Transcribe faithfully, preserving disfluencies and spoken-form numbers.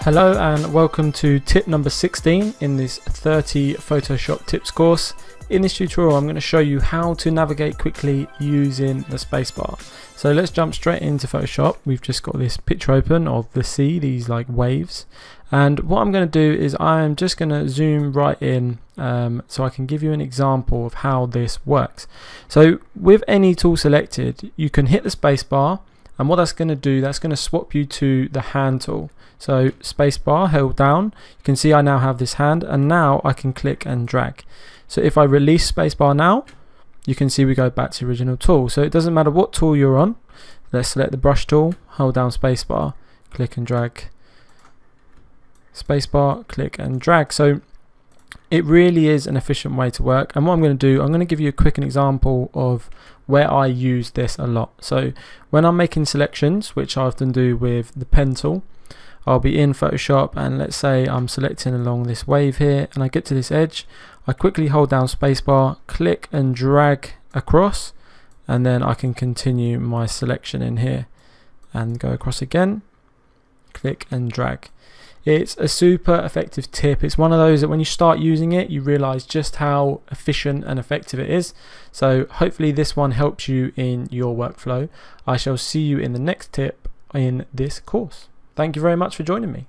Hello and welcome to tip number sixteen in this thirty Photoshop tips course. In this tutorial I'm going to show you how to navigate quickly using the spacebar. So let's jump straight into Photoshop. We've just got this picture open of the sea, these like waves. And what I'm going to do is I'm just going to zoom right in um, so I can give you an example of how this works. So with any tool selected, you can hit the spacebar, and what that's going to do, that's going to swap you to the hand tool. So spacebar held down, you can see I now have this hand, and now I can click and drag. So if I release spacebar now, you can see we go back to original tool. So it doesn't matter what tool you're on. Let's select the brush tool, hold down spacebar, click and drag. Spacebar, click and drag. So it really is an efficient way to work. And what I'm going to do, I'm going to give you a quick example of where I use this a lot. So when I'm making selections, which I often do with the pen tool, I'll be in Photoshop and let's say I'm selecting along this wave here, and I get to this edge, I quickly hold down spacebar, click and drag across, and then I can continue my selection in here and go across again, click and drag. It's a super effective tip. It's one of those that when you start using it, you realize just how efficient and effective it is. So hopefully this one helps you in your workflow. I shall see you in the next tip in this course. Thank you very much for joining me.